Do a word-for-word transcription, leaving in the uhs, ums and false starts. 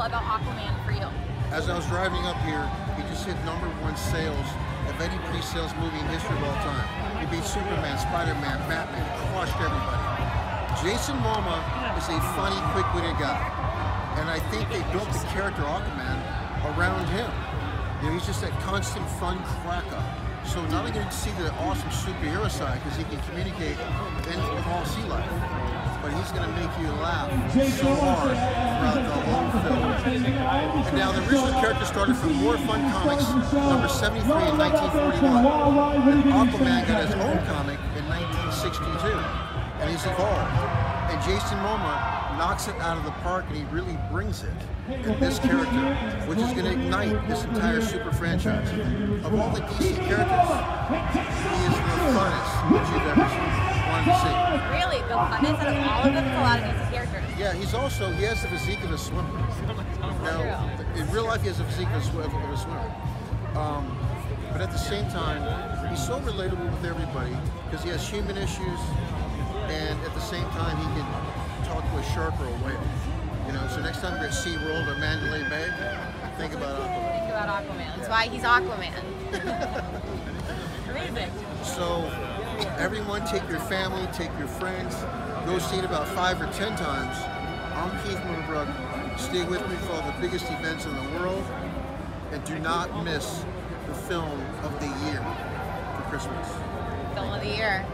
feel about Aquaman for you? As I was driving up here, he just hit number one sales of any pre-sales movie in history of all time. He beat Superman, Spider-Man, Batman, crushed everybody. Jason Momoa is a funny, quick-witted guy. And I think they built the character Aquaman around him. You know, he's just that constant, fun crack-up. So not only did you see the awesome superhero side, because he can communicate with all sea life, but he's going to make you laugh so hard throughout the whole film. And now the original character started from War Fun Comics, number seventy-three in nineteen forty-one. And Aquaman got his own comic in nineteen sixty-two, and he's evolved. And Jason Momoa knocks it out of the park, and he really brings it in this character, which is going to ignite this entire super franchise. Of all the D C characters, he is the funnest that you've ever wanted to see. Really? The funnest out of all of them? It's a lot of D C characters. Yeah, he's also, he has the physique of a swimmer. Now, in real life, he has the physique of a swimmer. Um, but at the same time, he's so relatable with everybody, because he has human issues, and at the same time, he can talk to a shark or a whale. You know, so next time you're at SeaWorld or Mandalay Bay, think about Aquaman. Think about Aquaman. That's why he's Aquaman. Amazing. So, everyone, take your family, take your friends, go see it about five or ten times. I'm Keith Middlebrook. Stay with me for all the biggest events in the world, and do not miss the film of the year for Christmas. Film of the year.